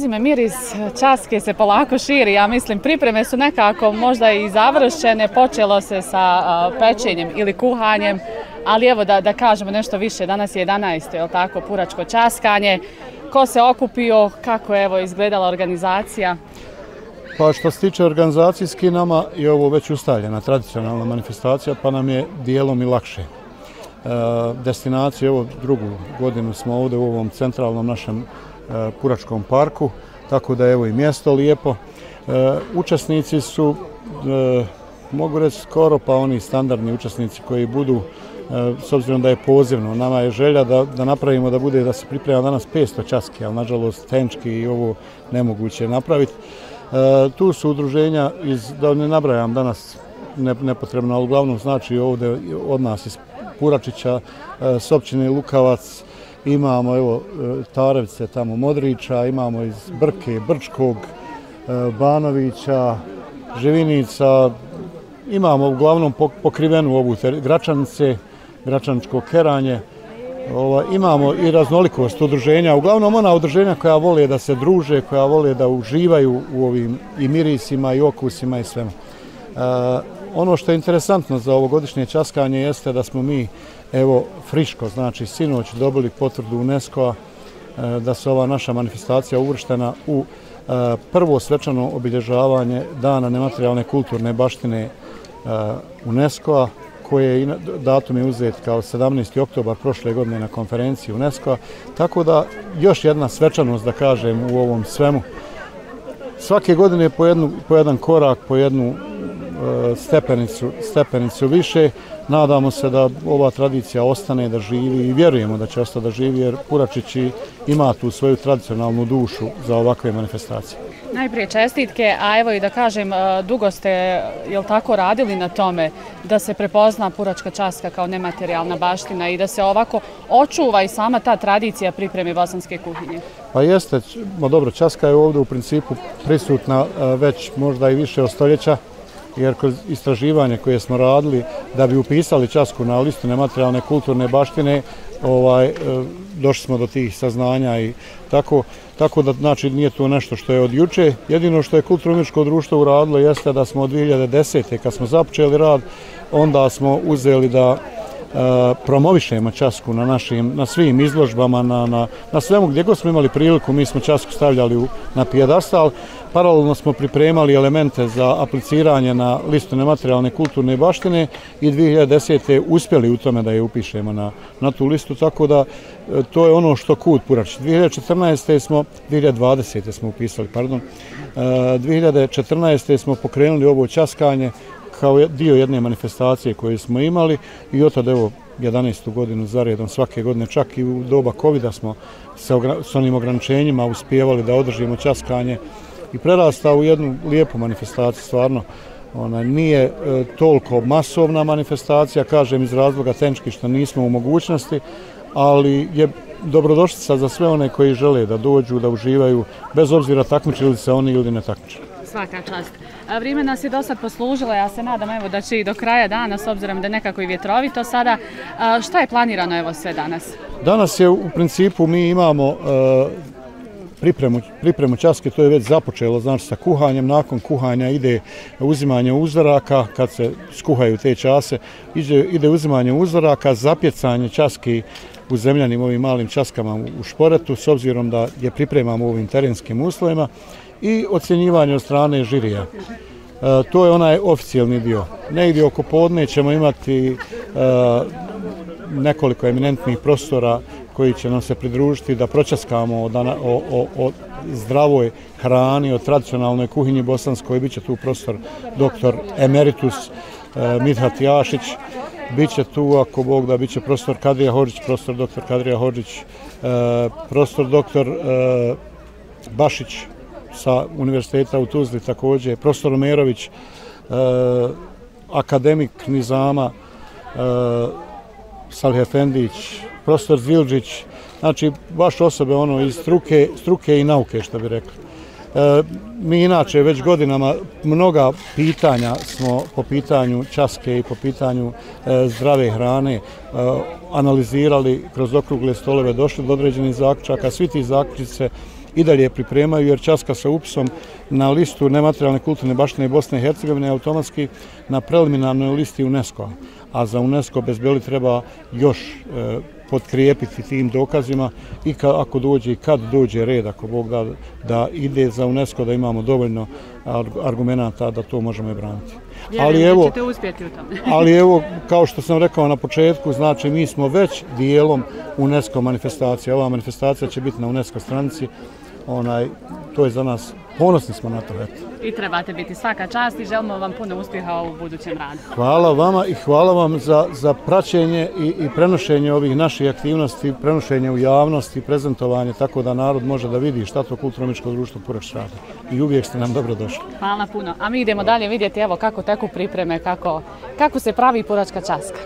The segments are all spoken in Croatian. Hazime, miris Časke se polako širi, ja mislim pripreme su nekako možda i završene, počelo se sa pečenjem ili kuhanjem, ali evo da kažemo nešto više, danas je 11. je li tako, Puračko Časkanje, ko se okupio, kako je evo izgledala organizacija? Pa što se tiče organizacijski, nama je ovo već ustaljena tradicionalna manifestacija, pa nam je dijelom i lakše. Destinacije, evo drugu godinu smo ovdje u ovom centralnom našem Puračkom parku, tako da evo i mjesto lijepo. Učesnici su, mogu reći skoro pa oni standardni učesnici koji budu, s obzirom da je pozivno, nama je želja da napravimo da bude, da se priprema danas 500 časki, ali nažalost tehnički i ovo nemoguće napraviti. Tu su udruženja, da ne nabrajam danas nepotrebno, ali uglavnom znači ovdje od nas iz Puračića, Sobčine, Lukavac, imamo evo Tarevce, tamo Modrića, imamo iz Brke, Brčkog, Banovića, Živinica, imamo uglavnom pokrivenu ovu Gračanice, gračaničko keranje, imamo i raznolikost udruženja, uglavnom ona udruženja koja vole da se druže, koja vole da uživaju u ovim i mirisima i okusima i svemu. Ono što je interesantno za ovogodišnje časkanje jeste da smo mi, evo, friško, znači sinoć dobili potvrdu UNESCO-a da se ova naša manifestacija uvrštena u prvo svečano obilježavanje Dana nematerijalne kulturne baštine UNESCO-a, koje je datum je uzet kao 17. oktobar prošle godine na konferenciji UNESCO-a, tako da još jedna svečanost, da kažem, u ovom svemu. Svake godine je po jedan korak, po jednu stepenicu više. Nadamo se da ova tradicija ostane, da živi i vjerujemo da će ostati da živi, jer Puračić ima tu svoju tradicionalnu dušu za ovakve manifestacije. Najprije čestitke, a evo i da kažem, dugo ste, jel tako, radili na tome da se prepozna Puračka Časka kao nematerijalna baština i da se ovako očuva i sama ta tradicija pripreme bosanske kuhinje? Pa jeste, dobro, Časka je ovdje u principu prisutna već možda i više od stoljeća, jer kroz istraživanje koje smo radili da bi upisali Časku na listu nematerijalne kulturne baštine, došli smo do tih saznanja i tako da, znači, nije to nešto što je od juče. Jedino što je kulturno-umjetničko društvo uradilo jeste da smo od 2010. kad smo započeli rad, onda smo uzeli da promovišemo Časku na svim izložbama, na svemu gdje god smo imali priliku, mi smo Časku stavljali na pijedastal. Paralelno smo pripremali elemente za apliciranje na listu nematerijalne kulturne baštine i 2010. uspjeli u tome da je upišemo na tu listu, tako da to je ono što KUD Puračić. 2020. smo upisali, pardon. 2014. smo pokrenuli ovo časkanje kao dio jedne manifestacije koje smo imali i od tada evo 11. godinu zaredom svake godine, čak i u doba COVID-a smo s onim ograničenjima uspjevali da održimo časkanje i prerasta u jednu lijepu manifestaciju, stvarno. Ona nije toliko masovna manifestacija, kažem iz razloga tehnički što nismo u mogućnosti, ali je dobrodošlica za sve one koji žele da dođu, da uživaju, bez obzira takmičili se oni ili ne takmičili. Svaka čast. Vrijeme nas je do sad poslužilo, ja se nadam evo da će i do kraja dana, s obzirom da je nekako i vjetrovito sada. Šta je planirano evo sve danas? Danas je u principu mi imamo pripremu časke, to je već započelo, znači sa kuhanjem, nakon kuhanja ide uzimanje uzoraka, kad se skuhaju te čase, ide uzimanje uzoraka, zapjecanje časki u zemljanim ovim malim časkama u šporetu, s obzirom da je pripremamo u ovim terenskim uslovima, i ocjenjivanje od strane žirija. To je onaj oficijalni dio. Negdje oko podne ćemo imati nekoliko eminentnih prostora koji će nam se pridružiti da pročaskamo o zdravoj hrani, o tradicionalnoj kuhinji bosanskoj. Biće tu profesor doktor emeritus Midhat Jašić, biće tu, ako Bog da, biće profesor Kadrija Hodžić, profesor doktor Kadrija Hodžić, profesor doktor Bašić sa univerziteta u Tuzli također, profesor Romerović, akademik Knizama, Saljefendić, profesor Zvilđić, znači baš osobe iz struke i nauke, što bi rekli. Mi inače već godinama mnoga pitanja smo po pitanju časke i po pitanju zdrave hrane analizirali kroz okrugle stolove, došli do određenih zaključaka, svi ti zaključci se i dalje pripremaju, jer Časka sa upisom na listu nematerijalne kulturne baštine Bosne i Hercegovine je automatski na preliminarnoj listi UNESCO-a, a za UNESCO bez Beli treba još potkrijepiti tim dokazima i ako dođe i kad dođe red, ako Bog da, da ide za UNESCO, da imamo dovoljno argumenta da to možemo i braniti. Vjerujem da ćete uspjeti u tome. Ali evo, kao što sam rekao na početku, znači mi smo već dijelom UNESCO manifestacije. Ova manifestacija će biti na UNESCO stranici. To je za nas, ponosni smo na to. I trebate biti, svaka čast, i želimo vam puno uspjeha u budućem radu. Hvala vama i hvala vam za praćenje i prenošenje ovih naših aktivnosti, prenošenje u javnosti, prezentovanje, tako da narod može da vidi šta to kulturno-umjetničko društvo Puračka radi. I uvijek ste nam dobro došli. Hvala puno. A mi idemo dalje vidjeti evo kako teku pripreme, kako se pravi Puračka Časka.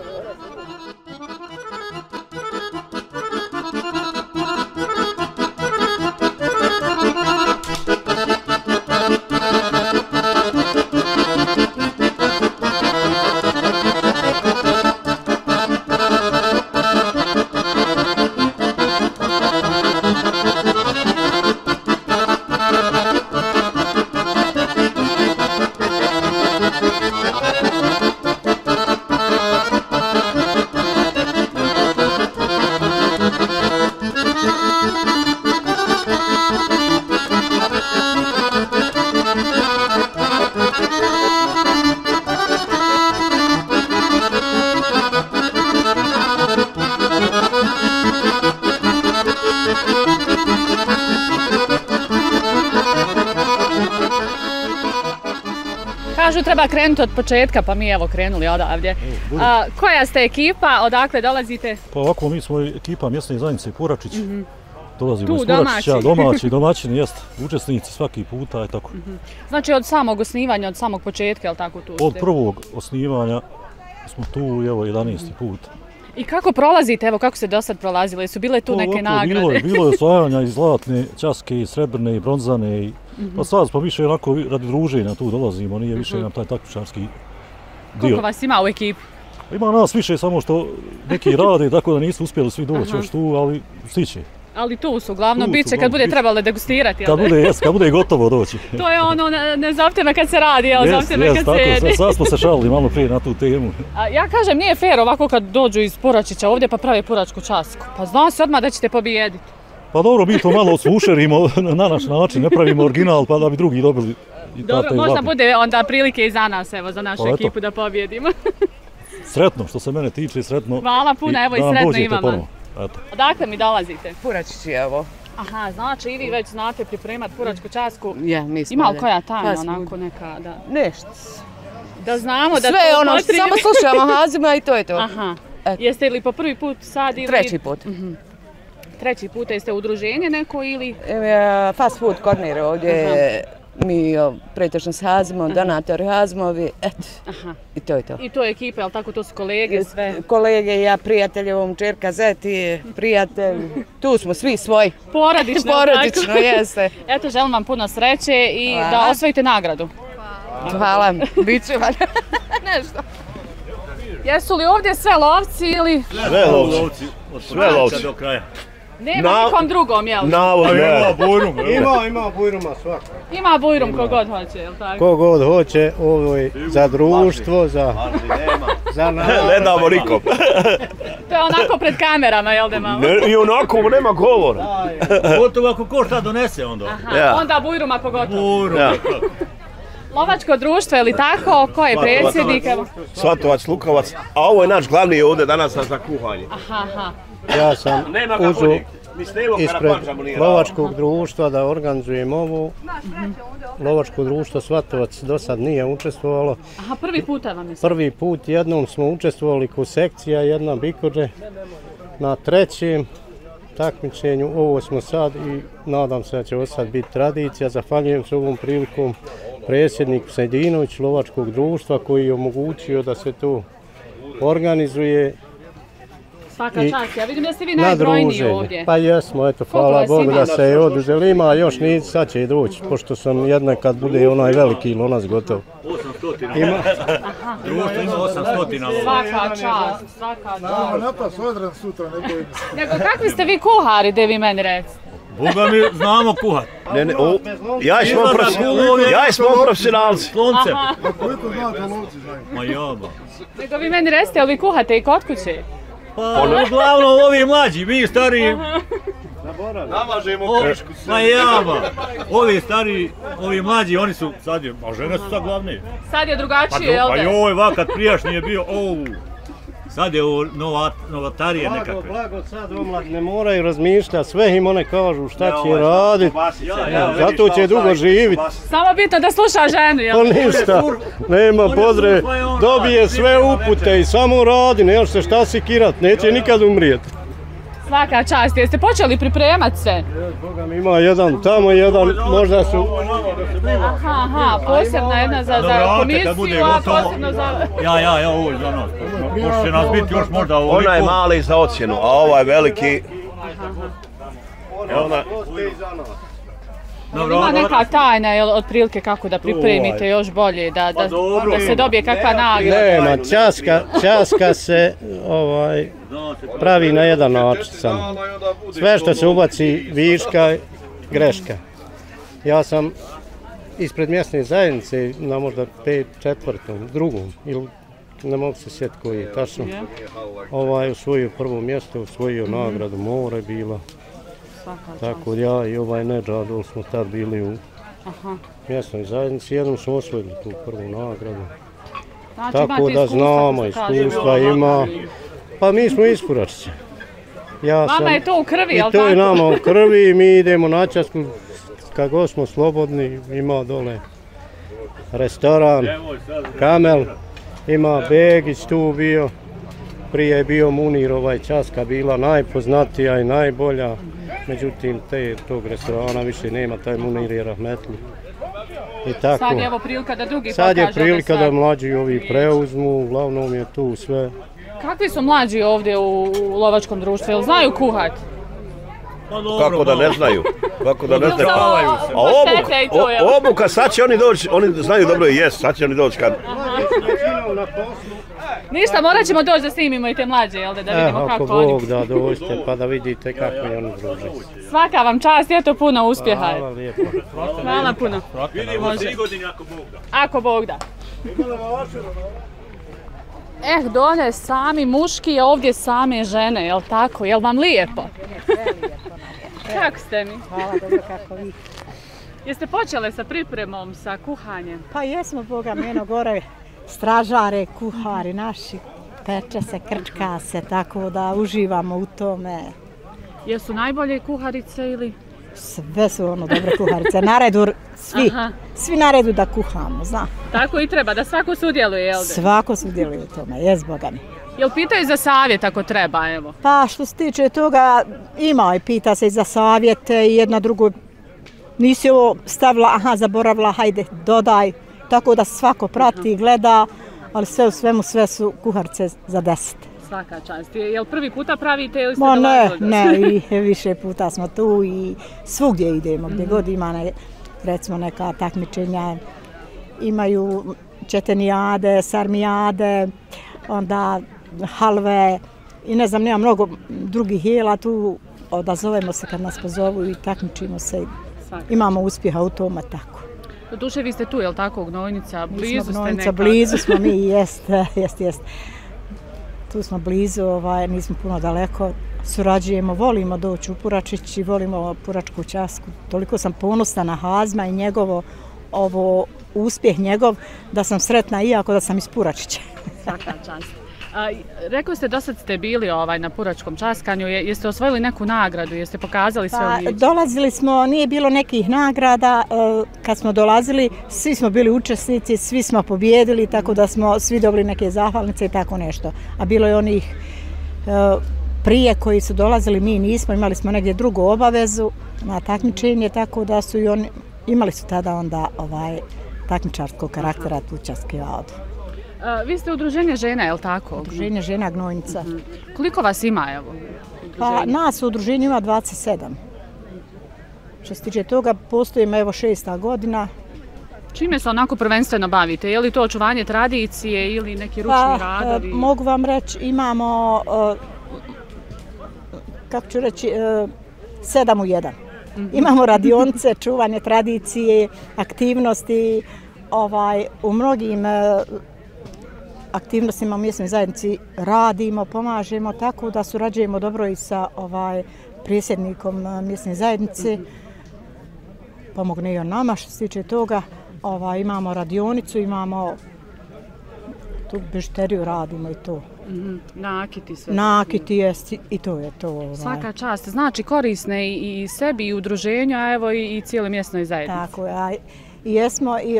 Treba krenuti od početka, pa mi evo krenuli odavdje. Koja ste ekipa, odakle dolazite? Pa ovako, mi smo ekipa mjesne zajednice Puračić. Dolazimo iz Puračića, domaćini, jeste, učesnici svaki puta, je tako. Znači od samog osnivanja, od samog početka, je li tako tu? Od prvog osnivanja smo tu, evo, 11. put. I kako prolazite, evo kako se do sad prolazile, su bile tu neke nagrade? Bilo je osvajanja i zlatne časke, i srebrne, i bronzane, i pa sad smo više onako radi druženja tu dolazimo, nije više nam taj takmičarski dio. Koliko vas ima u ekipi? Ima nas više, samo što neki rade, tako da nisu uspjeli svi doći još tu, ali stići. Ali tu su, uglavnom, bit će kad bude trebalo degustirati. Kad bude gotovo doći. To je ono, ne zahtjeva kad se radi, ali zahtjeva kad se jedi. Sad smo se šalili malo prije na tu temu. Ja kažem, nije fair ovako kad dođu iz Puračića ovdje pa prave Puračku Časku. Pa zna se odmah da ćete pobijediti. Pa dobro, mi to malo osušerimo na naš način, ne pravimo original pa da bi drugi dobili. Dobro, možda bude onda prilike i za nas, evo, za našu ekipu da pobijedimo. Sretno, što se mene tiče, sretno. Hvala puno, evo i sretno imamo. Odakle mi dolazite? Puračićevo. Aha, znači i vi već znate pripremat Puračku Časku. Ima li koja tajna onako neka? Nešto. Da znamo da to potrebimo. Sve ono što samo slušamo Hazima i to je to. Aha. Jeste li po prvi put sad ili? Treći put. Treći put, jeste udruženje neko ili? Fast food korner ovdje. Mi pretečno s Hazimom, donator Hazimovi, eto, i to je to. I to je ekipa, ali tako, to su kolege sve? Kolege, ja, prijateljevom, čerka, zeti, prijatelj, tu smo svi svoji. Porodično, tako? Porodično, jeste. Eto, želim vam puno sreće i da osvojite nagradu. Hvala, bit ću vam nešto. Jesu li ovdje sve lovci ili? Sve lovci, sve lovci do kraja. Nema nikom drugom, jel? Ima bujruma svako. Ima bujrum kogod hoće, jel tako? Kogod hoće, ovo je za društvo, za narod. Ne damo nikom. To je onako pred kamerama, jel da imamo? I onako nema govora. Gotovo ako ko šta donese onda. Onda bujruma pogotovo. Bujruma. Lovačko društvo, je li tako? Ko je predsjednik? Svatovac, Lukavac, a ovo je naš glavni ovdje danas za kuhanje. Ja sam uzu ispred lovačkog društva da organizujem ovo. Lovačko društvo Svatovac do sad nije učestvovalo. Aha, prvi puta vam je? Prvi put, jednom smo učestvovali ko sekcija, jedna bikođe. Na trećem takmičenju, ovo smo sad i nadam se da će ovo sad biti tradicija. Zahvaljujem se ovom prilikom predsjedniku Sejdinović lovačkog društva koji je omogućio da se to organizuje. Svaka čast, ja vidim da ste vi najbrojniji ovdje. Pa jesmo, eto, hvala Bogu da se je oduzeli. Ima još nic, sad će i doći, pošto sam jedna kad bude onaj veliki lonac gotov. 800. Društvo ima 800. Svaka čast, svaka čast. Napas Ozren sutra, ne bojim se. Nego, kakvi ste vi kuhari, da vi meni recite? Boga mi znamo kuhat. Ja smo profesionalci. Slonce. Koliko znate lovci znaju? Ma jaba. Nego vi meni reste, ali vi kuhate i kod kuće? Pa uglavnom ovi mlađi, mi stariji. Namažemo krišku sve. Ma jaba. Ovi stariji, ovi mlađi, oni su sad je, a žene su sad glavne. Sad je drugačije, jel da? Pa joj, vakat prijašnji je bio, ovu. Sad je ovo novatarije nekakve. Blago, sad omlad ne moraju razmišljati, sve im one kažu šta će raditi, zato će dugo živiti. Samo bitno da sluša ženu, jel? Pa ništa, nema podre, dobije sve upute i samo radi, nema se šta sikirat, neće nikad umrijeti. Svaka čast, jeste počeli pripremat se? Boga mi ima jedan tamo, jedan možda su... Aha, posebna jedna za komisiju, a posebno za... Ja, ovo je za nas. Može se nas biti još možda ovoliko... Ona je mali za ocjenu, a ova je veliki... Ona... Ima neka tajna, jel, otprilike kako da pripremite još bolje, da se dobije kakva nagrada? Nema, časka se pravi na jedan način samo. Sve što se ubaci viška, greška. Ja sam ispred mjesne zajednice, na možda 5/4, drugom, ili ne mogu se sjetiti koji je tačno, osvojio prvo mjesto, osvojio nagradu, more bila. Tako ja i ovaj Nedžad, ali smo tad bili u mjesnoj zajednici, jednom smo osvojili tu prvu nagradu. Tako da znamo, iskustva ima. Pa mi smo iz Puračke. Vama je to u krvi, jel' tako? I to je nama u krvi, mi idemo na Časku, kako smo slobodni, ima dole restoran, Kamel, ima Begić tu bio. Prije je bio Munir, ovaj Časka bila najpoznatija i najbolja, međutim tog restorana više nema, taj Munir je rahmetli. Sad je ovo prilika da drugi pokažu. Sad je prilika da mlađi ovi preuzmu, uglavnom je tu sve. Kakvi su mlađi ovdje u lovačkom društvu, jel znaju kuhat? Kako da ne znaju, kako da ne znaju. A obuka, sad će oni doći, oni znaju dobro i jest, sad će oni doći kad... Ništa, morat ćemo doći da snimimo i te mlađe, jel da vidimo kako oni... Ako Bog da dođete pa da vidite kako je ono druže. Svaka vam čast, je to puno uspjeha. Hvala lijepo. Hvala puno. Vidimo 3 godine ako Bog da. Ako Bog da. Eh, dole sami muški, a ovdje same žene, jel tako? Jel vam lijepo? Kako ste mi? Hvala, dobro kako vi. Jeste počele sa pripremom, sa kuhanjem? Pa jesmo, Boga meno, gore stražare, kuhari naši, peče se, krčka se, tako da uživamo u tome. Jesu najbolje kuharice ili? Sve su ono dobre kuharice, na redu svi na redu da kuhamo, zna. Tako i treba, da svako sudjeluje, jel' da? Svako sudjeluje u tome, jes Boga mi. Jel' pitaju za savjet ako treba, evo? Pa što se tiče toga, ima i pita se i za savjete i jedna drugo, nisi ovo stavila, aha, zaboravila, hajde, dodaj. Tako da svako prati i gleda, ali sve u svemu sve su kuharice za 10. Svaka čast. Je li prvi puta pravite ili ste dolazili? Ne, više puta smo tu i svugdje idemo, gdje god ima recimo neka takmičenja. Imaju četenijade, sarmijade, onda halve i ne znam, nema mnogo drugih jela tu. Odazovemo se kad nas pozovu i takmičimo se. Imamo uspjeha u tome, tako. Do duše vi ste tu, je li tako, Gnojnica? Blizu ste nekada. Mi smo Gnojnica, blizu smo mi, jest. Tu smo blizu, nismo puno daleko. Surađujemo, volimo doći u Puračić i volimo Puračku Časku. Toliko sam ponosna na Hazima i njegovo, ovo, uspjeh njegov, da sam sretna iako da sam iz Puračića. Svaka čast. Rekli ste, do sad ste bili na Puračkom Časkanju, jeste osvojili neku nagradu, jeste pokazali sve ovdje? Dolazili smo, nije bilo nekih nagrada, kad smo dolazili, svi smo bili učesnici, svi smo pobjedili, tako da smo svi dobili neke zahvalnice i tako nešto. A bilo je onih prije koji su dolazili, mi nismo, imali smo negdje drugu obavezu na takmičenje, tako da su i oni, imali su tada onda takmičarskog karaktera tu Časki vadu. Vi ste udruženje žena, je li tako? Udruženje žena Gnojnica. Koliko vas ima, evo? Pa nas u udruženju ima 27. Što se tiče toga, postojimo evo 6. godina. Čime se onako prvenstveno bavite? Je li to očuvanje tradicije ili neki ručni radovi? Mogu vam reći, imamo, kako ću reći, 7 u 1. Imamo radionice, čuvanje tradicije, aktivnosti. U mnogim aktivnostima u mjesnoj zajednici radimo, pomažemo, tako da surađujemo dobro i sa predsjednikom mjesne zajednice. Pomogne i on nama što se tiče toga. Imamo radionicu, imamo tu bižuteriju, radimo i to. Nakiti sve. Nakiti je i to je to. Svaka čast, znači korisne i sebi i udruženju, a evo i cijele mjesnoj zajednici. Tako je, jesmo i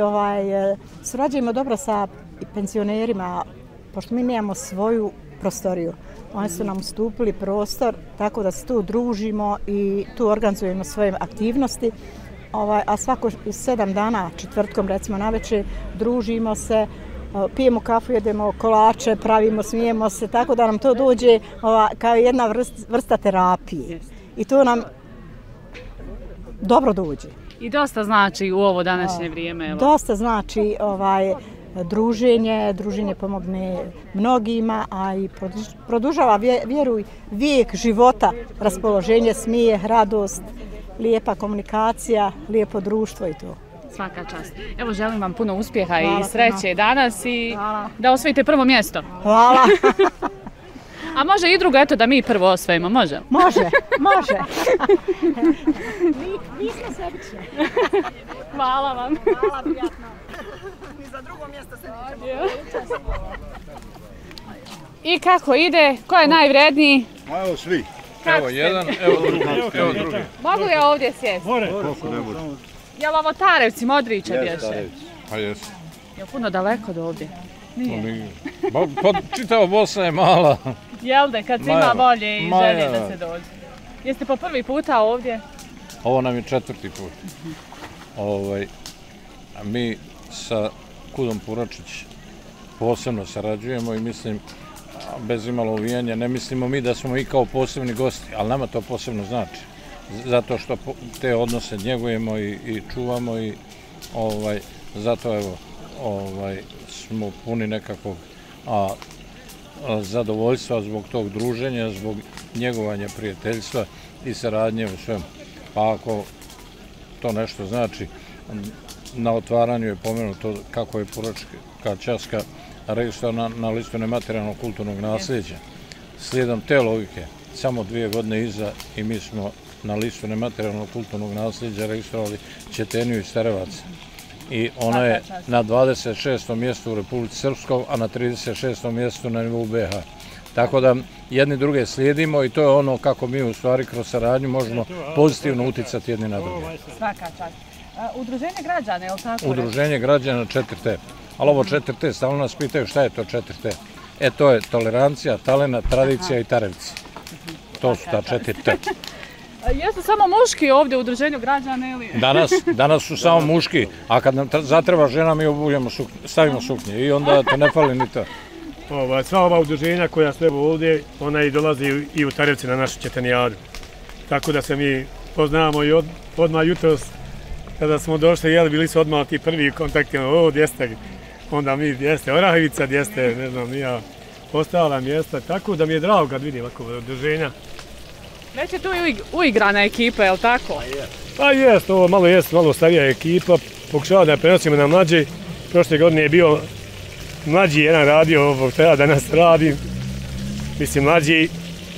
surađujemo dobro sa penzionerima, pošto mi nemamo svoju prostoriju. Oni su nam ustupili prostor, tako da se tu družimo i tu organizujemo svoje aktivnosti. A svako 7 dana, četvrtkom recimo navečer, družimo se, pijemo kafu, jedemo kolače, pravimo, smijemo se, tako da nam to dođe kao jedna vrsta terapije. I to nam dobro dođe. I dosta znači u ovo današnje vrijeme? Dosta znači druženje pomogne mnogima, a i produžava, vjeruj, vijek života, raspoloženje, smijeh, radost, lijepa komunikacija, lijepo društvo i to. Svaka čast. Evo, želim vam puno uspjeha i sreće danas i da osvojite prvo mjesto. Hvala. A može i drugo, eto da mi prvo osvojimo, može? Može, može. Mi smo sebične. Hvala vam. Hvala, prijatno. Ni za drugo mjesto se nećemo učestvovati. I kako ide? Ko je najvredniji? Evo svi. Evo jedan, evo drugi. Mogu ja ovdje sjesti? More. Koliko ne može. Je li ovo Tarevci, Modrića bješe? Jes, Tarevci. Pa jesu. Je puno daleko do ovdje? Nije. Pa čitava Bosna je mala. Jel da, kad se ima volje i želje da se dođe. Jeste po prvi puta ovdje? Ovo nam je 4. put. Mi sa KUD-om Puračić posebno sarađujemo i mislim, bez imalo uvijanja, ne mislimo mi da smo i kao posebni gosti, ali nama to posebno znači. Zato što te odnose njegujemo i čuvamo i zato smo puni nekakvog zadovoljstva zbog tog druženja, zbog njegovanja prijateljstva i saradnje u svemu. Pa ako to nešto znači, na otvaranju je pomenuto kako je Puračka Časka registrovana na listu nematerijalnog kulturnog nasljeđa. Slijedom te logike, samo 2 godine iza i mi smo na listu nematerijalnog kulturnog nasljeđa registrovali Četeniju i Starevaca. I ona je na 26. mjestu u Republici Srpskoj, a na 36. mjestu na nivou BiH. Tako da jedni druge slijedimo i to je ono kako mi u stvari kroz saradnju možemo pozitivno uticati jedni na druge. Svaka čast. Udruženje građana, je li tako? Udruženje građana 4T. Ali ovo 4T, stalno nas pitaju šta je to 4T. E to je tolerancija, talena, tradicija i Tarevci. To su ta 4T. Jesu samo muški ovdje u udruženju građana ili? Danas su samo muški, a kad nam zatreba žena mi stavimo suknje i onda to ne fali ni to. Sva ova udruženja koja su evo ovdje, ona i dolazi i u Tarevci na našu Četenijadu. Tako da se mi poznamo i odmah jutros kada smo došli, jel bili su odmah ti prvi kontakti, o, gdje ste, onda mi gdje ste, Orahovica, gdje ste, ne znam, nija ostala mjesta, tako da mi je drago kad vidim ovako udruženja. Već je tu i uigrana ekipa, je li tako? Pa jest, ovo malo jest, malo starija ekipa, pokušava da je prenosimo na mlađe. Prošle godine je bio mlađi jedan radio, što ja danas radim, mislim mlađi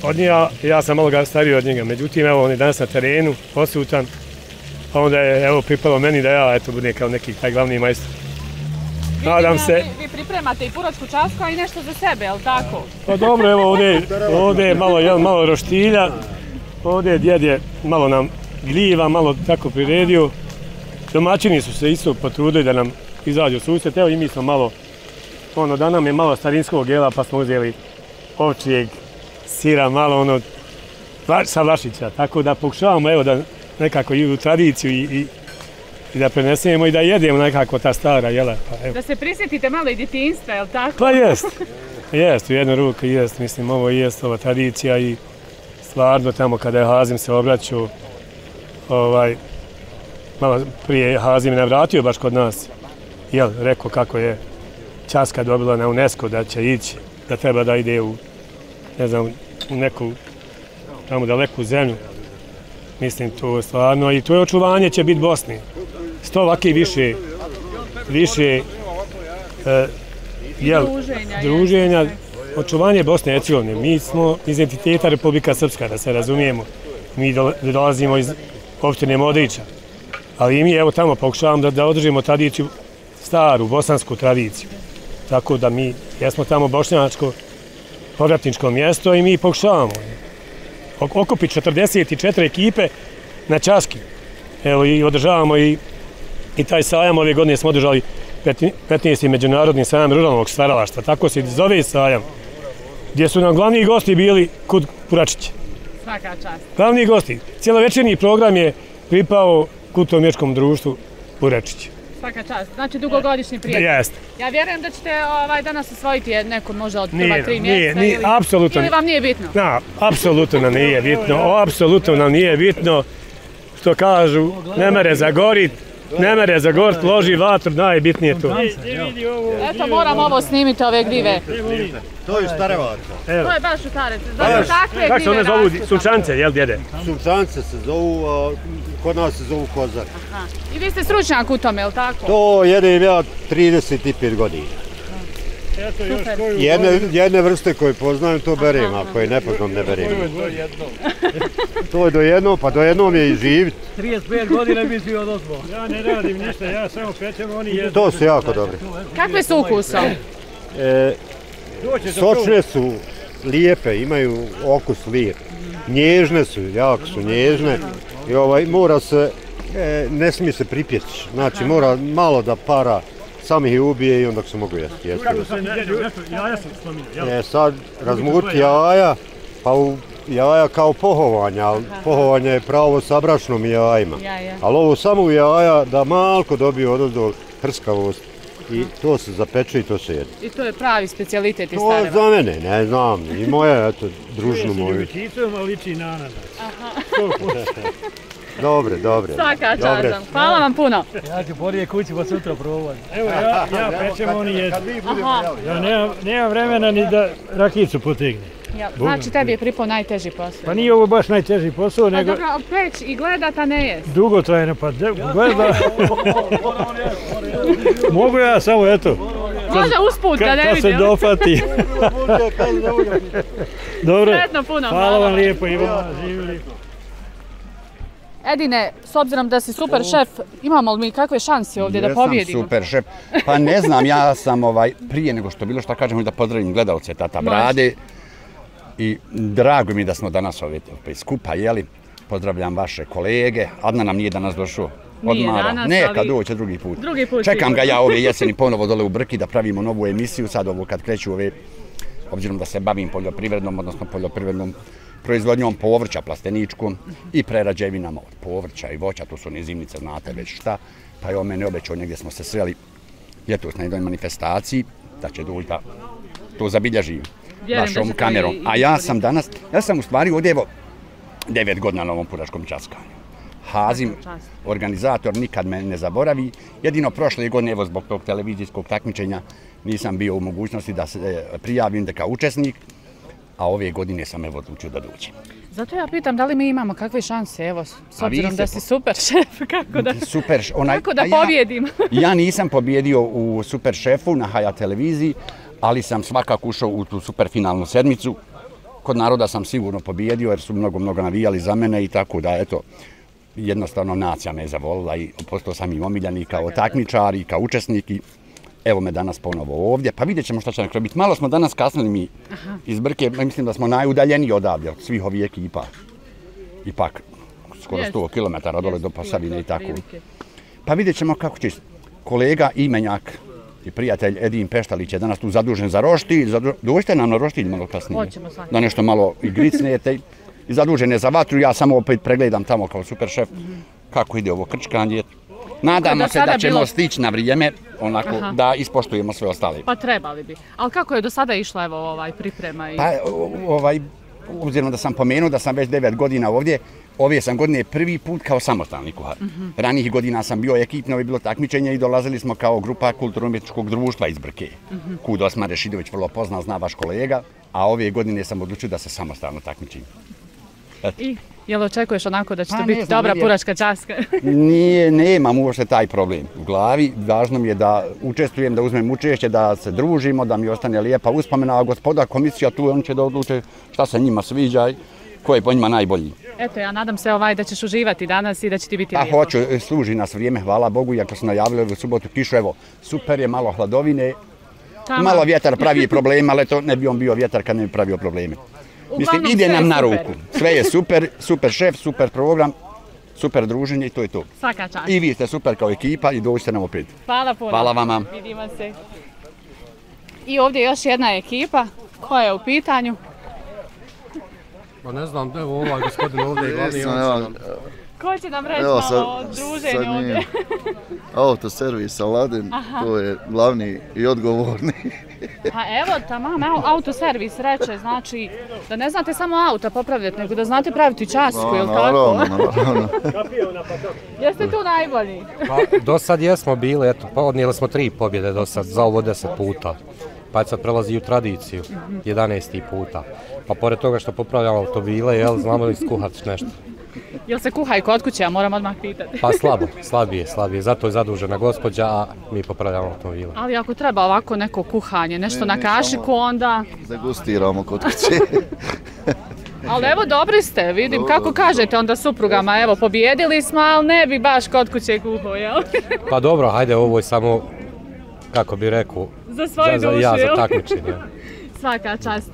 od njega, ja sam malo stariji od njega, međutim evo on je danas na terenu, posutan, pa onda je evo pripalo meni da ja eto budem kao neki taj glavni majstor. Vi pripremate i Puračku Časku, a i nešto za sebe, je li tako? Pa dobro, evo ovdje je malo roštilja. Ovdje djed je malo nam gljiva, malo tako priredio. Domaćini su se isto potrudili da nam izađu susret. Evo i mi smo malo, ono da nam je malo starinskog jela pa smo uzeli ovčijeg sira, malo ono sa Bašića. Tako da pokušavamo evo da nekako i u tradiciju i da prenesemo i da jedemo nekako ta stara jela. Da se prisjetite malo i djetinjstva, je li tako? Pa jest, jest, u jednu ruku jest, mislim ovo jest, ova tradicija i stvarno tamo kada je Hazim se obraćao, malo prije je Hazim ne vratio baš kod nas, jel, rekao kako je Časka dobila na UNESCO da će ići, da treba da ide u, ne znam, u neku tamo daleku zemlju. Mislim, to stvarno, i to je očuvanje će biti Bosni. Sto ovakve više druženja, očuvanje Bosne i Hercegovine. Mi smo iz entiteta Republika Srpska, da se razumijemo. Mi dolazimo iz opštine Modrića, ali mi evo tamo pokušavamo da održimo tradiciju, staru bosansku tradiciju. Tako da mi jesmo tamo bošnjačko povratničko mjesto i mi pokušavamo okupiti 44 ekipe na Časki. Evo i održavamo i taj sajam, ove godine smo održali 15. međunarodni sajam ruralnog stvaralaštva, tako se zove sajam, gdje su nam glavni gosti bili KUD Puračić. Svaka čast. Glavni gosti. Cijelovečerni program je pripao kulturno-umjetničkom društvu Puračić. Svaka čast. Znači dugogodišnji prijatelj. Jeste. Ja vjerujem da ćete danas osvojiti neko možda od prva 3 mjeseca ili vam nije bitno? Da, apsolutno nam nije bitno. Apsolutno nam nije bitno. Što kažu, ne mere zagorit, loži vatru, najbitnije je to. Eto, moram ovo snimiti, ove gljive. To je Starevca. To je baš u Tarevci. Kako se one zovu? Sunčance, jel djede? Sunčance se zovu, kod nas se zovu kozari. I vi ste stručnjak u tome, jel tako? To jedem ja 35 godina. Jedne vrste koje poznajem, to berem, a koje ne poznam, ne berem. To je do jednom, pa do jednom je i živit. 35 godina bi svi odozvao. Ja ne radim ništa, ja samo pećem, oni jedu. To su jako dobri. Kakve su ukusa? Sočne su, lijepe, imaju okus lijep. Nježne su, jako su nježne. I mora se, ne smije se pripjeći, znači mora malo da para. Sam ih ubije i onda se mogu jesti. Jaja sam spominjao. Sad razmurti jaja, pa jaja kao pohovanja, ali pohovanje je pravo sa brašnom i jajima. Ali ovo samo u jaja da malko dobiju odozdo hrskavost i to se zapeče i to se jede. I to je pravi specijalitet iz Stareva? To za mene, ne znam, i moje, eto, družnu moju. Ti je svima liči na ananas. Dobre. Svaka časam. Hvala vam puno. Ja ću borije kući, pa sutra provodim. Evo, ja pečem, oni jedu. Ja nemam vremena ni da rakicu potegnem. Znači, tebi je pripao najteži posao. Pa nije ovo baš najteži posao, nego... Pa dobro, peć i gledat, a ne jest. Dugo trajno, pa gledat... Mogu ja samo, eto. Može usput, da ne vidim. Kad se dopati. Dobro, hvala vam lijepo, Ivana, živjeli. Edine, s obzirom da si super šef, imamo li mi kakve šanse ovdje da pobjedimo? Ja sam super šef, pa ne znam, ja sam prije nego što bilo što kažem da pozdravim gledalce Tata Brade i drago mi da smo danas ovdje skupa, jeli, pozdravljam vaše kolege, Adna nam nije danas došao. Nekad doće drugi put. Čekam ga ja ove jeseni ponovo dole u Brki da pravimo novu emisiju, sad ovo kad kreću ove, obzirom da se bavim poljoprivrednom, odnosno poljoprivrednom proizvodnjom povrća plasteničkom i prerađevinama od povrća i voća, tu su nizimnice, znate već šta, pa je on mene obećao, negdje smo se sreli ljetos na jednoj manifestaciji, da će doći da to zabilježim našom kamerom. A ja sam danas, ja sam u stvari ovdje evo 9 godina na ovom Puračkom Časkanju. Hazim, organizator, nikad me ne zaboravi, jedino prošle godine evo zbog tog televizijskog takmičenja nisam bio u mogućnosti da se prijavim da kao učesnik, a ove godine sam evo odlučio da dođem. Zato ja pitam da li mi imamo kakve šanse, evo, s obzirom da si super šef, kako da pobjedim? Ja nisam pobjedio u super šefu na Haja televiziji, ali sam svakako ušao u tu super finalnu sedmicu. Kod naroda sam sigurno pobjedio jer su mnogo navijali za mene i tako da, eto, jednostavno nacija me je zavolila i postao sam im omiljan i kao takmičar i kao učesnik i... Evo me danas ponovo ovdje, pa vidjet ćemo šta će nekako biti. Malo smo danas kasnili mi iz Brke, mislim da smo najudaljeniji odavlja od svih ovih ekipa. Ipak, skoro 100 km odole do Posavine i tako. Pa vidjet ćemo kako će kolega, imenjak i prijatelj Edin Peštalić je danas tu zadužen za roštilj. Dođite nam na roštilj malo kasnije, da nešto malo i gricnete. I zadužen je za vatru, ja samo opet pregledam tamo kao super šef kako ide ovo krčkanje. Nadamo se da ćemo stići na vrijeme, onako da ispoštujemo sve ostale. Pa trebali bi. Ali kako je do sada išla evo priprema? Pa, obzirom da sam pomenuo da sam već 9 godina ovdje, ove sam godine prvi put kao samostalni kuhar. Ranih godina sam bio ekipno, je bilo takmičenje i dolazili smo kao grupa kulturno-umjetničkog društva iz Brke. KUD Osman Rešidović vrlo pozna, zna vaš kolega, a ove godine sam odlučio da se samostalno takmičim. Jel očekuješ onako da će to biti dobra Puračka Časka? Nije, nemam uopšte taj problem u glavi. Važno mi je da učestvujem, da uzmem učešće, da se družimo, da mi ostane lijepa uspomena, a gospoda komisija tu, on će da odluče šta se njima sviđa i ko je po njima najbolji. Eto, ja nadam se da ćeš uživati danas i da će ti biti lijepo. A hoću, služi nas vrijeme, hvala Bogu, iako su najavili u subotu kišu, evo, super je, malo hladovine, malo vjetar pravi problema, ali to ne bi on bio vjetar kad ne bi pravio probleme. Mislim, ide nam na ruku. Sve je super, super šef, super program, super druženje i to je to. Svaka čast. I vi ste super kao ekipa i dođite nam opet. Hvala puno. Hvala vama. Vidimo se. I ovdje još jedna ekipa koja je u pitanju. Pa ne znam, evo ovaj gospodin ovdje je glavni. Ko će nam reći malo o druženju ovdje? Auto servis Aladin, to je glavni i odgovorni. Pa evo, tamam, auto servis reče, znači da ne znate samo auta popravljati, nego da znate praviti časku, ili tako? Naravno. Jeste tu najbolji? Do sad jesmo bili, eto, odnijeli smo 3 pobjede do sad, za ovo 10 puta. Pa sad prelazi u tradiciju, 11. puta. Pa pored toga što popravljamo automobile, jel, znamo li skuhati nešto? Jel se kuha i kod kuće, a moram odmah pitati? Pa slabo, slabije, zato je zadužena gospođa, a mi popravljamo automobile. Ali ako treba ovako neko kuhanje, nešto na kašiku, onda... Degustiramo kod kuće. Ali evo, dobri ste, vidim, kako kažete onda suprugama, evo, pobjedili smo, ali ne bi baš kod kuće kuhao, jel? Pa dobro, hajde, ovo je samo, kako bi rekao... Za svoju dušu, jel? Ja, za takmičenje. Svaka čast.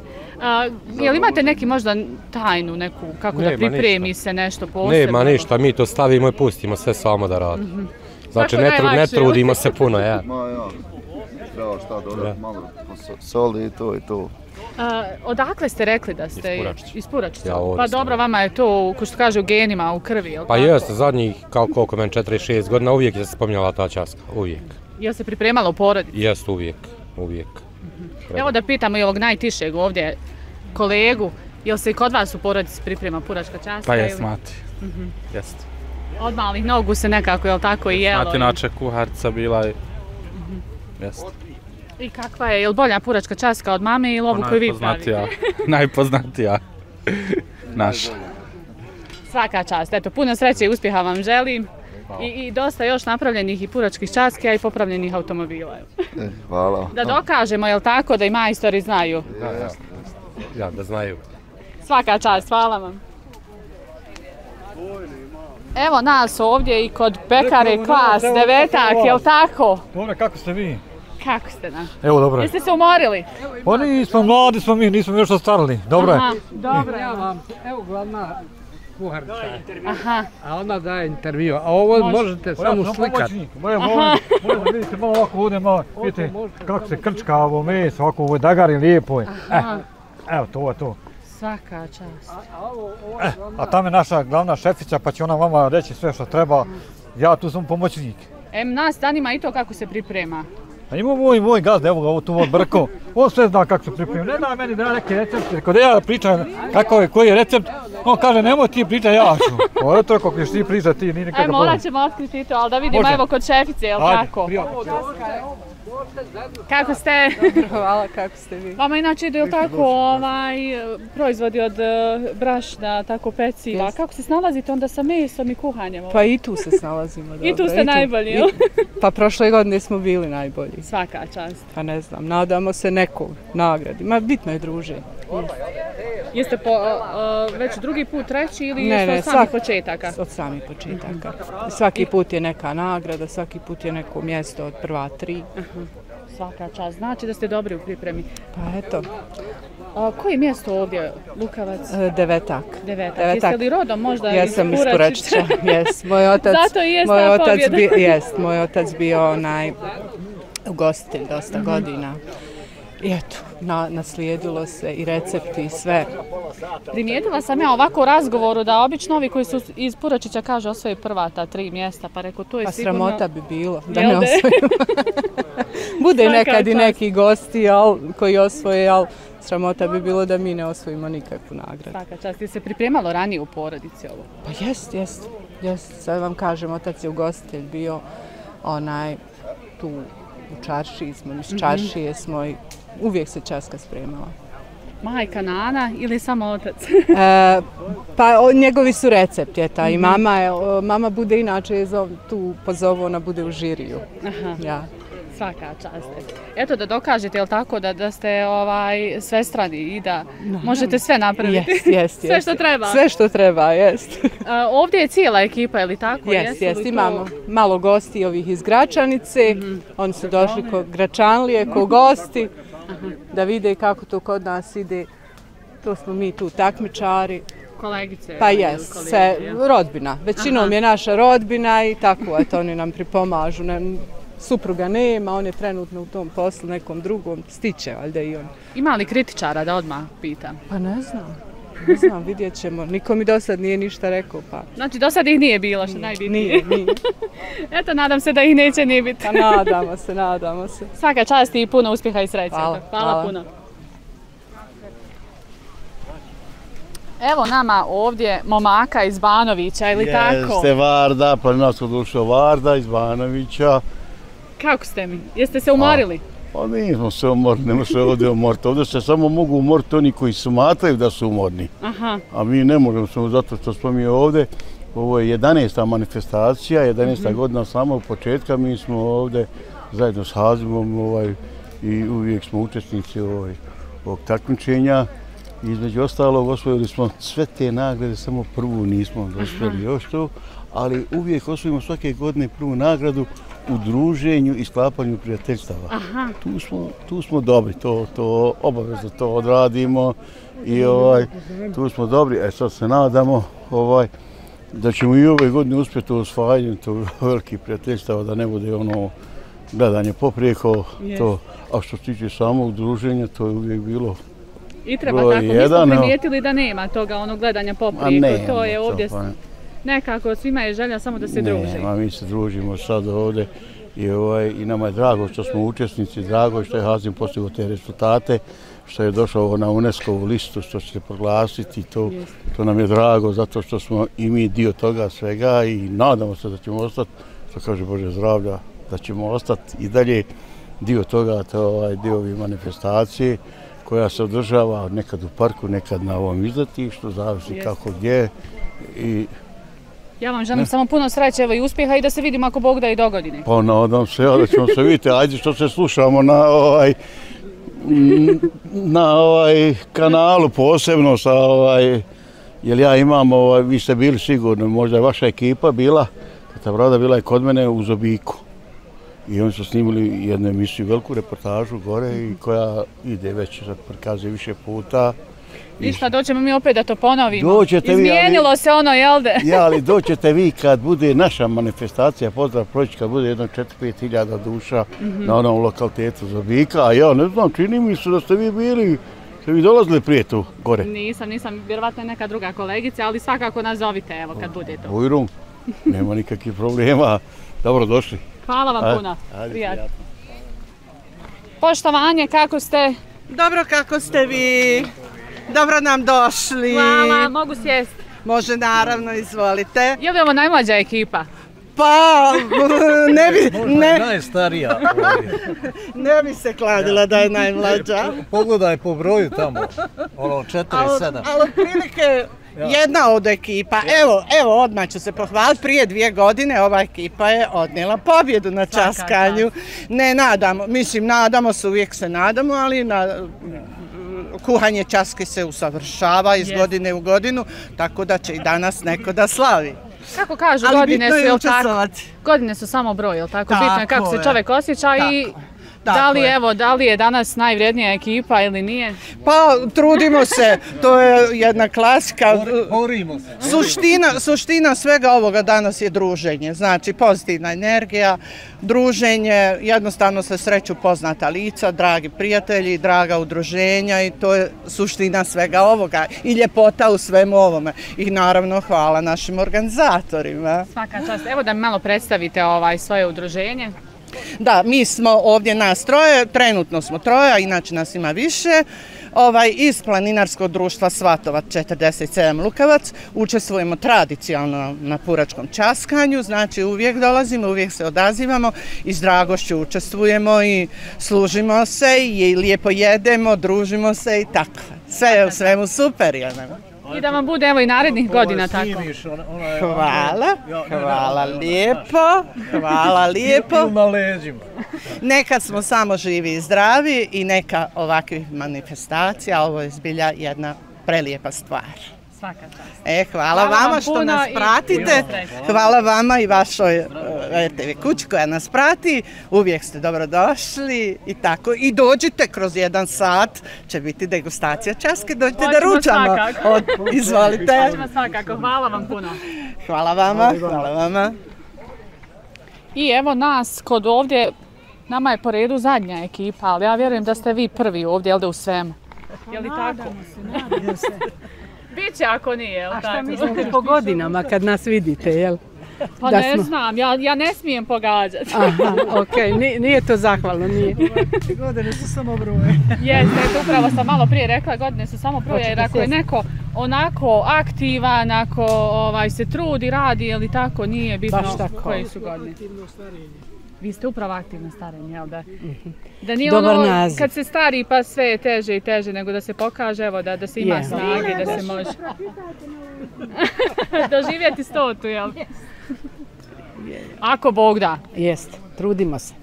Jel imate neki možda tajnu neku, kako da pripremi se nešto posebno? Nema ništa, mi to stavimo i pustimo sve samo da radi. Znači ne trudimo se puno, ja. Treba šta dodati, malo soli i to i to. Odakle ste rekli da ste? Iz Puračića. Pa dobro, vama je to, ko što kaže, u genima, u krvi. Pa jeste, zadnjih, koliko meni, 4-6 godina, uvijek je se spominjala ta časka, uvijek. Jel se pripremala u porodici? Jeste, uvijek. Evo da pitam i ovog najtišeg ovdje kolegu, jel se i kod vas u porodici priprema Puračka Časka? Pa jes, mati, jest. Od malih nogu se nekako, jel tako i jelo? Mati inače kuharica bila i jest. I kakva je, jel bolja Puračka Časka od mame ili ovu koju vi pravite? Najpoznatija, naša. Svaka čast, eto, puno sreće i uspjeha vam želim. I dosta još napravljenih i Puračkih Časki, a i popravljenih automobila. Hvala. Da dokažemo, jel tako, da i majstori znaju? Ja, da znaju. Svaka čast, hvala vam. Evo nas ovdje i kod pekare Klas, Devetak, jel tako? Dobre, kako ste vi? Kako ste nam? Evo, dobro je. Jeste se umorili? Pa nismo, mladi smo mi, nismo još ostarili, dobro je. Dobro, ja vam, evo glavna... kuharica, a ona daje intervju, a ovo možete samo slikati. Možete vidjeti malo ovako ovdje, malo, vidite kako se krčka ovo meso, ovako ovo je dagarin, lijepo je. Evo to je to. Svaka čast. A tam je naša glavna šefica, pa će ona vama reći sve što treba, ja tu sam pomoćnik. Nas danima i to kako se priprema. Imamo i moj gazda, evo ga, ovo tu od Brko, on sve zna kako se pripremio, ne da meni da neke recepte, kada ja pričam koji je recept, on kaže nemoj ti pričaj, ja ću. Ovo je to kako ćeš ti pričati, ti nije nikada bolje. Morat ćemo otkriti to, ali da vidimo evo kod šefice, jel tako? Kako ste? Hvala, kako ste vi? Vama inače idu, jel tako, proizvodi od brašna, tako peciva, kako se snalazite onda sa mesom i kuhanjem? Pa i tu se snalazimo. I tu ste najbolji, jel? Pa prošle godine smo bili najbolji. Svaka čast. Pa ne znam, nadamo se nekog nagradi, ma bitno je druženje. Jeste već drugi put, treći ili jeste od samih početaka? Od samih početaka. Svaki put je neka nagrada, svaki put je neko mjesto od prva 3. Svaka čast, znači da ste dobri u pripremi. Pa eto. Koje je mjesto ovdje, Lukavac? Devetak. Devetak. Jeste li rodom možda iz Puračića? Jesam iz Puračića, jes. Zato i jest ta pobjeda. Jest, moj otac bio ugostitelj dosta godina. I eto, naslijedilo se i recepti i sve. Primijetila sam ja ovako u razgovoru da obično ovi koji su iz Puračića kažu osvoji prva ta 3 mjesta, pa rekao to je sigurno... Pa sramota bi bilo da ne osvojimo. Bude nekad i neki gosti koji osvoje, ali sramota bi bilo da mi ne osvojimo nikakvu nagradu. Svaka čast, je se pripremalo ranije u porodici ovo? Pa jest. Sad vam kažem, otac je ugostitelj bio tu u čaršiji, iz čaršije smo i uvijek se časka spremala. majka Nana ili samo otac? Pa njegovi su recept, je ta. I mama bude inače tu pozovu, ona bude u žiriju. Aha. Svaka čast. Eto da dokažete, jel tako, da ste svestrani i da možete sve napraviti. Jest. Sve što treba. Sve što treba, jest. Ovdje je cijela ekipa, je li tako? Jest, imamo malo gosti ovih iz Gračanice, oni su došli ko Gračanlije, ko gosti, da vide kako to kod nas ide. To smo mi tu takmičari. Kolegice? Pa jes, rodbina. Većinom je naša rodbina i tako, eto, oni nam pripomažu. Supruga nema, on je trenutno u tom poslu, nekom drugom, stiće valjda i on. Ima li kritičara, da odmah pitam? Pa ne znam, vidjet ćemo. Niko mi do sad nije ništa rekao, pa... Znači, do sad ih nije bilo, što najbitnije. Nije. Eto, nadam se da ih neće ni biti. Pa nadamo se. Svaka čast i puno uspjeha i sreće. Hvala puno. Evo nama ovdje momaka iz Banovića, ili tako? Jeste Varda, Planinarsko društvo Varda iz Banovića. Kako ste mi? Jeste se umorili? Pa nismo se umorili, nema se ovdje umoriti. Ovdje se samo mogu umoriti oni koji smatraju da su umorni. A mi ne možemo samo zato što smo mi ovdje. Ovo je 11. manifestacija, 11. godina samog početka. Mi smo ovdje zajedno s Hazimom i uvijek smo učesnici ovog takmičenja. Između ostalog osvojili smo sve te nagrade, samo prvu nismo osvojili još to. Ali uvijek osvojimo svake godine prvu nagradu u druženju i sklapanju prijateljstava. Tu smo dobri, to obavezno to odradimo i tu smo dobri. E sad se nadamo da ćemo i ove godine uspjeti u osvajanju velikih prijateljstava, da ne bude ono gledanje poprijeko. A što se tiče samog druženja, to je uvijek bilo. I treba tako, mi smo primijetili da nema toga onog gledanja poprijeko, to je ovdje... Nekako, svima je želja samo da se druži. Ne, mi se družimo sad ovdje i nama je drago što smo učesnici, drago je što je Hazim postigao te rezultate, što je došao na UNESCO-vu listu, što će se proglasiti, to nam je drago, zato što smo i mi dio toga svega i nadamo se da ćemo ostati, što kaže Bože zdravlja, da ćemo ostati i dalje dio toga, dio ove manifestacije koja se održava nekad u parku, nekad na ovom izletištu, zavisi kako gdje. Ja vam želim samo puno sreće i uspjeha i da se vidimo ako Bog da i dogodine. Pa nadam se, da ćemo se vidjeti. Ajde što se slušamo na ovaj kanalu posebno sa ovaj... Jer ja imam, vi ste bili sigurno, možda je vaša ekipa bila, ta brada bila je kod mene u Zobiku. I oni su snimili jednu emisiju, veliku reportažu gore koja ide već, prikaze više puta. Ništa, doćemo mi opet da to ponovimo. Izmijenilo se ono, jel de? Ja, ali doćete vi kad bude naša manifestacija, pozdrav proći, kad bude jedno 4-5 hiljada duša na onom lokalitetu Zobika, a ja ne znam, čini mi se da ste vi bili, ste vi dolazili prije tu gore? Nisam, vjerovatno je neka druga kolegica, ali svakako nas zovite, evo, kad bude to. Bujrum, nema nikakvih problema. Dobro, došli. Hvala vam puno. Prijatno. Poštovanje, kako ste? Dobro, kako ste vi? Dobro nam došli. Hvala, mogu sjesti? Može, naravno, izvolite. Je li ovo najmlađa ekipa? Pa, ne bi... Možda je najstarija. Ne bi se kladila da je najmlađa. Pogledaj po broju tamo, ono 47. Ali otprilike jedna od ekipa, evo odmah ću se pohvaliti, prije 2 godine ova ekipa je odnijela pobjedu na časkanju. Ne nadamo, mislim nadamo se, uvijek se nadamo, ali... Kuhanje časke se usavršava iz godine u godinu, tako da će i danas neko da slavi. Kako kažu, godine su samo broj, je li tako? Bitno je kako se čovjek osjeća i da li je danas najvrijednija ekipa ili nije? Pa, trudimo se, to je jedna klasika. Borimo se. Suština svega ovoga danas je druženje, znači pozitivna energija, druženje, jednostavno se sreću poznata lica, dragi prijatelji, draga udruženja i to je suština svega ovoga i ljepota u svemu ovome. I naravno hvala našim organizatorima. Svaka čast. Evo da mi malo predstavite svoje udruženje. Da, mi smo ovdje nas troje, trenutno smo troje, a inače nas ima više, iz Planinarskog društva Sloboda 47 Lukavac, učestvujemo tradicionalno na Puračkom časkanju, znači uvijek dolazimo, uvijek se odazivamo i s dragošću učestvujemo i služimo se i lijepo jedemo, družimo se i tako. Sve je u svemu super, jel' nema? I da vam bude, evo, i narednih godina tako. Hvala, hvala lijepo. I na leđima. Nekad smo samo živi i zdravi i neka ovakvih manifestacija, ovo je zbilja jedna prelijepa stvar. Svaka čast. Hvala vama što nas pratite, hvala vama i vašoj RTV kući koja nas prati, uvijek ste dobrodošli i tako. I dođite, kroz 1 sat će biti degustacija časke, dođite da ručamo. Izvolite. Hoćemo svakako, hvala vam puno. Hvala vama, hvala vama. I evo nas kod ovdje, nama je po redu zadnja ekipa, ali ja vjerujem da ste vi prvi ovdje, jel da u svemu? Jel' tako? Nadamo se. Biće ako nije, jel' tako? A šta mislite po godinama kad nas vidite, jel'? Pa ne znam, ja ne smijem pogađati. Aha, okej, nije to zahvalno, nije. Godine su samo broje. Jeste, upravo sam malo prije rekla, godine su samo broje, jer ako je neko onako aktivan, ako se trudi, radi, jel' tako, nije bitno koje su godine. Vi ste upravo aktivno starenje, jel da? Da nije ono kad se stari pa sve je teže i teže, nego da se pokaže, evo, da se ima snage, da se može doživjeti 100-tu, jel? Ako Bog da. Jeste, trudimo se.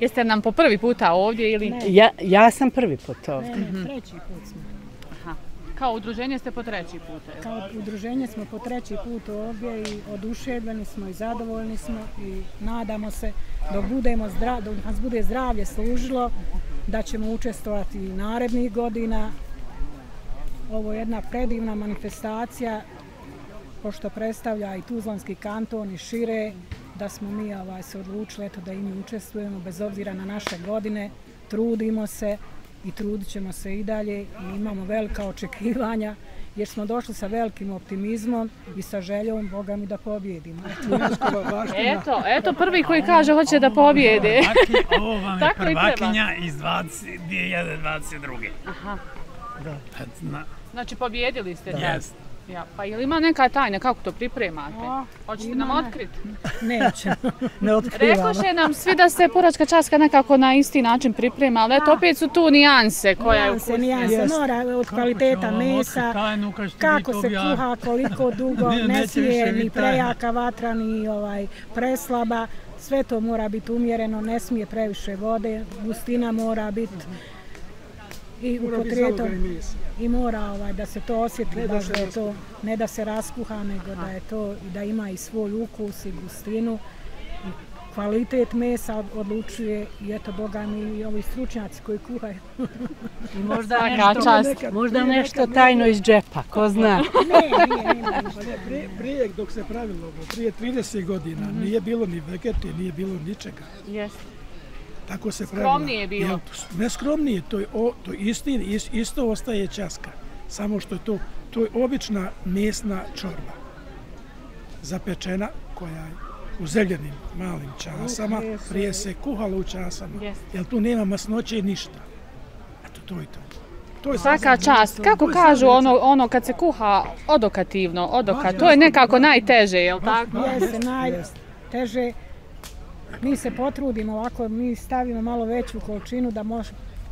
Jeste nam po prvi puta ovdje ili? Ja sam prvi put ovdje. Ne, 3. put smo. Kao udruženje ste po 3. put? Kao udruženje smo po 3. put ovdje i oduševljeni smo i zadovoljni smo i nadamo se dok nas bude zdravlje služilo da ćemo učestvovati i narednih godina. Ovo je jedna predivna manifestacija pošto predstavlja i Tuzlanski kanton i šire, da smo mi se odlučili da i mi učestvujemo bez obzira na naše godine, trudimo se i trudit ćemo se i dalje i imamo velika očekivanja jer smo došli sa velikim optimizmom i sa željom, Boga mi, da pobjedimo. Eto prvi koji kaže hoće da pobjede. Ovo vam je prvakinja iz 2022. Aha. Znači pobjedili ste. Jeste. Pa ili ima neka tajna kako to pripremate? Hoćete nam otkriti? Neće, ne otkrivamo. Rekoše nam svi da se Puračka Časka nekako na isti način priprema, ali eto opet su tu nijanse koja je ukusna. Nijanse, mora od kvaliteta mesa, kako se kuha, koliko dugo, ne smije ni prejaka vatra, ni preslaba, sve to mora biti umjereno, ne smije previše vode, gustina mora biti. I upotretom i mora da se to osjeti, ne da se raskuha, nego da ima i svoj ukus i gustinu. Kvalitet mesa odlučuje i eto, Boga mi, i ovi stručnjaci koji kuhaju. I možda nešto tajno iz džepa, ko zna. Prije, dok se pravilo, prije 30 godina nije bilo ni vegete, nije bilo ničega. Tako se pravila. Skromnije je bilo. Ne skromnije, to isto ostaje časka. Samo što je to obična mesna čorba. Zapečena, koja je u zemljanim malim časama, prije se kuhala u časama. Jer tu nema masnoće i ništa. Eto, to je to. Svaka čast, kako kažu ono kad se kuha odokativno, to je nekako najteže, jel' tako? Jeste, najteže. Mi se potrudimo ovako, mi stavimo malo veću količinu da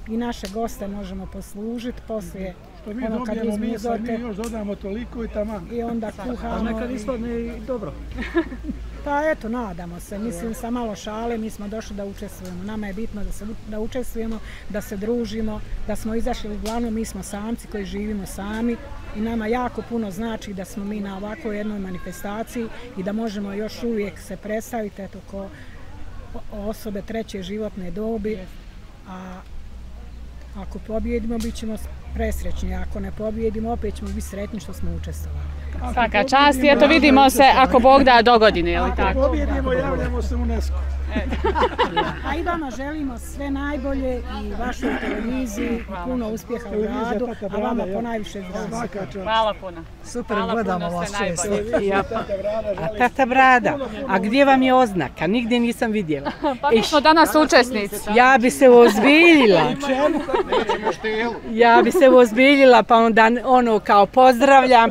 i naše goste možemo poslužiti poslije. Što mi dobijemo mesa, mi još dodamo toliko i taman. I onda kuhamo. A nekad ispadne i dobro. Pa eto, nadamo se. Mislim, sa malo šale mi smo došli da učestvujemo. Nama je bitno da učestvujemo, da se družimo, da smo izašli. Uglavnom, mi smo samci koji živimo sami i nama jako puno znači da smo mi na ovako jednoj manifestaciji i da možemo još uvijek se predstaviti, eto, ko osobe 3. životne dobi, a ako pobjedimo bit ćemo presrećni, ako ne pobjedimo opet ćemo biti sretni što smo učestvovali. Svaka čast, eto vidimo se ako Bog da do godine, je li tako? Ako pobjedimo javljamo se UNESCO. A i vama želimo sve najbolje i vašoj televiziji, puno uspjeha u radu, a vama ponajviše zdravlja. Hvala puno. Super, gledamo vas često. A Tata Brada, a gdje vam je oznaka? Nigdje nisam vidjela. Pa mi smo danas učesnici. Ja bi se ozbiljila. Ja bi se ozbiljila, pa onda ono kao pozdravljam.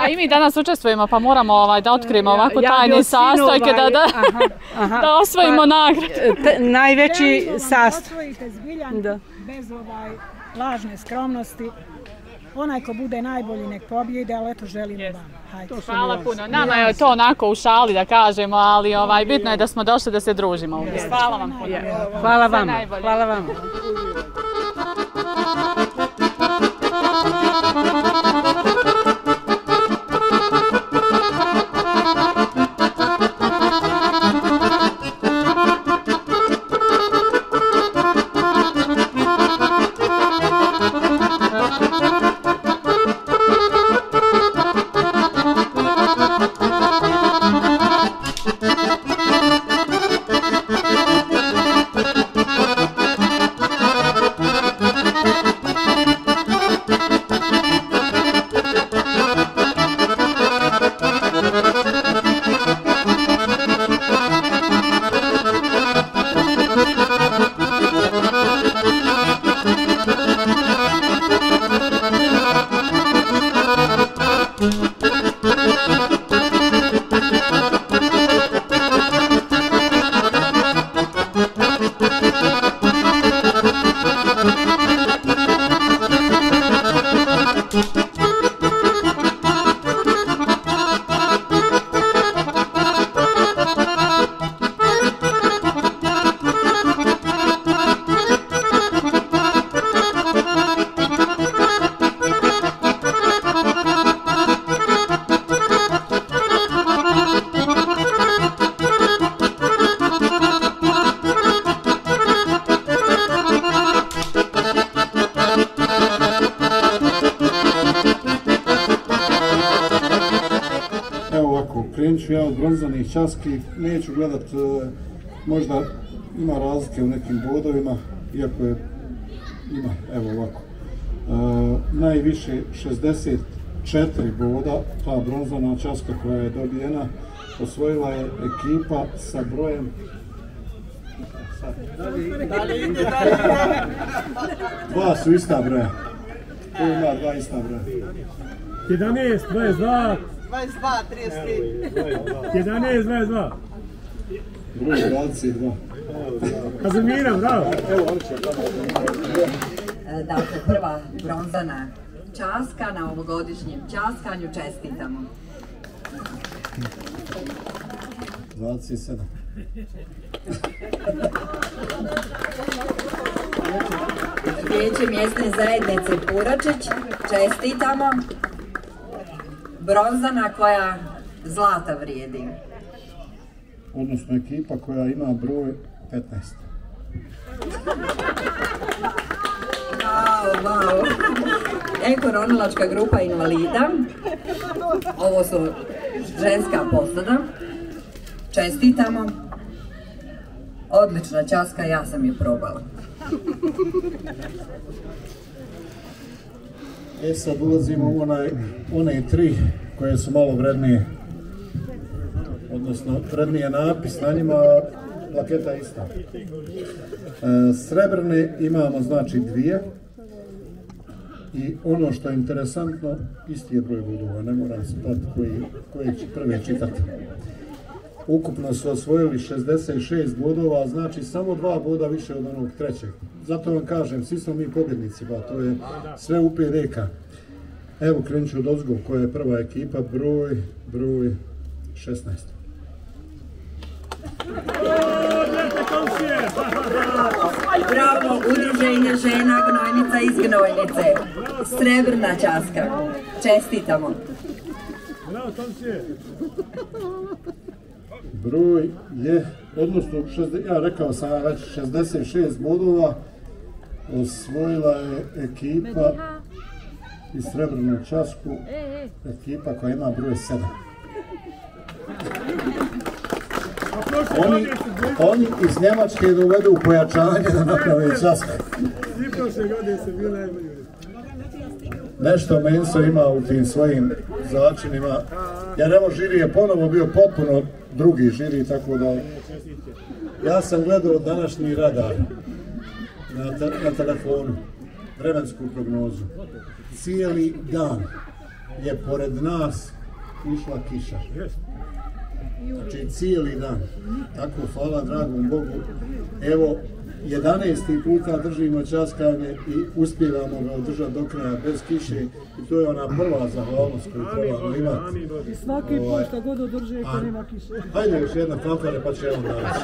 A i mi danas učestvujemo, pa moramo da otkrijemo ovako tajne sastojke, da osvojimo nagradu. Najveći sastojke. Bez lažne skromnosti. Onaj ko bude najbolji nek pobjede, ali eto želimo vam. Hvala puno. Nama je to onako u šali da kažemo, ali bitno je da smo došli da se družimo ovdje. Hvala vam puno. Hvala vam. Hvala vam. Ja od bronzanih časki neću gledat, možda ima razlike u nekim bodovima, iako je, ima, evo ovako, najviše 64 boda, ta bronzana časka koja je dobijena, osvojila je ekipa sa brojem... Dva su ista broja, to ima dva ista broja. 11, 22... 22, 33. 11, 22. Broj 22. Kazimira, bravo. Dakle, prva bronzana časka na ovogodišnjem časkanju. Čestitamo. 27. Vijeće mjesne zajednice Puračić. Čestitamo. Bronzana koja zlata vrijedi. Odnosno ekipa koja ima broj 15. Wow. Ekoronilačka grupa invalida. Ovo su ženska posada. Čestitamo. Odlična časka, ja sam ju probala. E sad ulazimo u one tri koje su malo vrednije, odnosno vrednije napis na njima, plaketa ista. Srebrne imamo znači dvije i ono što je interesantno, isti je broj bodova, ne moram se pratiti koje će prve čitati. Ukupno su osvojili 66 bodova, znači samo 2 boda više od onog trećeg. Zato vam kažem, svi smo mi pobjednici, ba to je sve upije reka. Evo krenut ću od ozgo koja je prva ekipa, broj 16. Bravo, udruženje žena Gnojnica iz Gnojnice. Srebrna časka. Čestitamo. Bravo, Tomčije. Broj je, odnosno, ja rekao sam već, 66 bodova osvojila je ekipa iz Srebrnu časku, ekipa koja ima broj 7. Oni iz Njemačke dovedu pojačanje da naprave časku. Nešto menso ima u tim svojim začinima, jer evo žiri je ponovo bio potpuno drugi žiri, tako da ja sam gledao današnji radar na telefonu, vremensku prognozu. Cijeli dan je pored nas išla kiša. Znači cijeli dan. Tako, hvala dragom Bogu. Evo 11. puta držimo časkanje i uspjevamo ga održati do kraja bez kiše i to je ona prva zahvalnost koju trebamo imati. I svaki put šta god održi ako nema kiše. Hajde još jedna fanfara pa ćemo danas.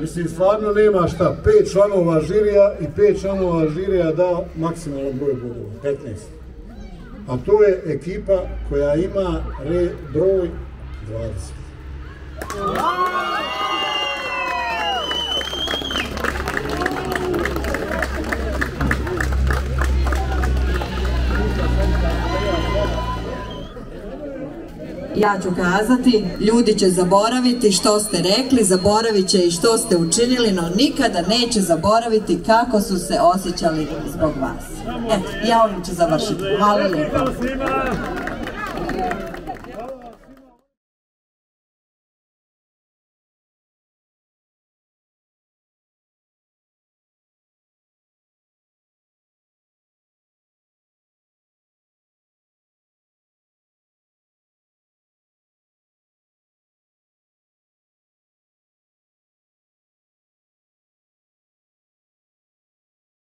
Mislim, stvarno nema šta, 5 članova žirija i 5 članova žirija da maksimalan broj bodova, 15. A to je ekipa koja ima broj 20. Ja ću kazati, ljudi će zaboraviti što ste rekli, zaboravit će i što ste učinili, no nikada neće zaboraviti kako su se osjećali zbog vas. Eto, ja ovim ću završiti. Hvala lijepo.